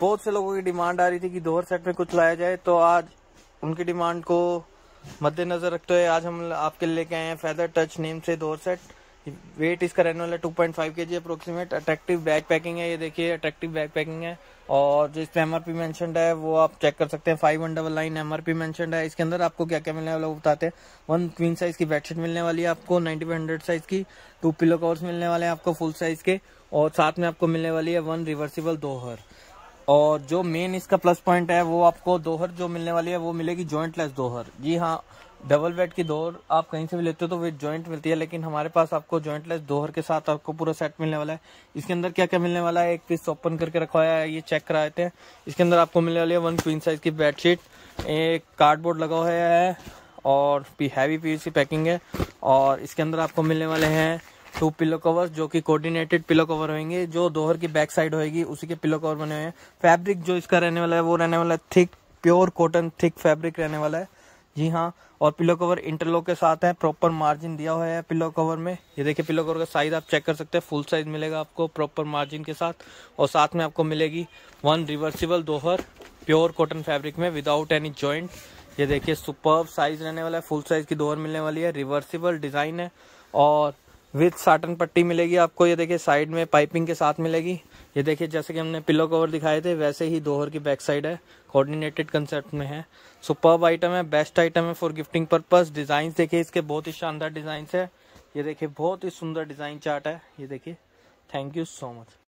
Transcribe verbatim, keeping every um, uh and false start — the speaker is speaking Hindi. बहुत से लोगों की डिमांड आ रही थी कि दोहर सेट में कुछ लाया जाए, तो आज उनकी डिमांड को मद्देनजर रखते हुए आज हम आपके लेके आए हैं फैदर टच नेम से दोहर सेट। वेट इसका रहने वाला two point five KG approximate. Attractive bag packing है, ये देखिए अट्रैक्टिव बैग पैकिंग है और जो इसमें एमआरपी मेंशन्ड है वो आप चेक कर सकते हैं। Five one double nine MRP mentioned है। इसके अंदर आपको क्या क्या मिलने वाला वो बताते हैं। वन क्वीन साइज की बेडशीट मिलने वाली है आपको, नाइनटी बाई हंड्रेड साइज की टू पिलो कवर्स मिलने वाले हैं आपको फुल साइज के, और साथ में आपको मिलने वाली है वन रिवर्सिबल दोहर। और जो मेन इसका प्लस पॉइंट है वो आपको दोहर जो मिलने वाली है वो मिलेगी जॉइंटलेस दोहर। जी हाँ, डबल बेड की दोहर आप कहीं से भी लेते हो तो विद जॉइंट मिलती है, लेकिन हमारे पास आपको जॉइंटलेस दोहर के साथ आपको पूरा सेट मिलने वाला है। इसके अंदर क्या क्या मिलने वाला है, एक पीस ओपन करके रखवाया है, ये चेक कराए थे। इसके अंदर आपको मिलने वाली है वन क्वीन साइज की बेडशीट, एक कार्डबोर्ड लगा हुआ है और हैवी पीवीसी पैकिंग है। और इसके अंदर आपको मिलने वाले हैं टू पिलो कवर जो कि कोऑर्डिनेटेड पिलो कवर होंगे, जो दोहर की बैक साइड होएगी उसी के पिलो कवर बने हुए हैं। फैब्रिक जो इसका रहने वाला है वो रहने वाला है thick pure cotton thick fabric रहने वाला है। जी हाँ, और पिलो कवर इंटरलॉक के साथ है, प्रॉपर मार्जिन दिया हुआ है पिलो कवर में। ये देखिए पिलो कवर का साइज आप चेक कर सकते हैं, फुल साइज मिलेगा आपको प्रॉपर मार्जिन के साथ। और साथ में आपको मिलेगी वन रिवर्सिबल दोहर प्योर कॉटन फैब्रिक में विदाउट एनी जॉइंट। ये देखिए सुपर्ब साइज रहने वाला है, फुल साइज की दोहर मिलने वाली है, रिवर्सिबल डिजाइन है और विद साटन पट्टी मिलेगी आपको। ये देखिए साइड में पाइपिंग के साथ मिलेगी। ये देखिए जैसे कि हमने पिलो कवर दिखाए थे वैसे ही दोहर की बैक साइड है, कोऑर्डिनेटेड कंसेप्ट में है। सुपर्ब आइटम है, बेस्ट आइटम है फॉर गिफ्टिंग पर्पस। डिजाइन देखिए इसके बहुत ही शानदार डिजाइन है। ये देखिए बहुत ही सुंदर डिजाइन चार्ट है। ये देखिए, थैंक यू सो मच।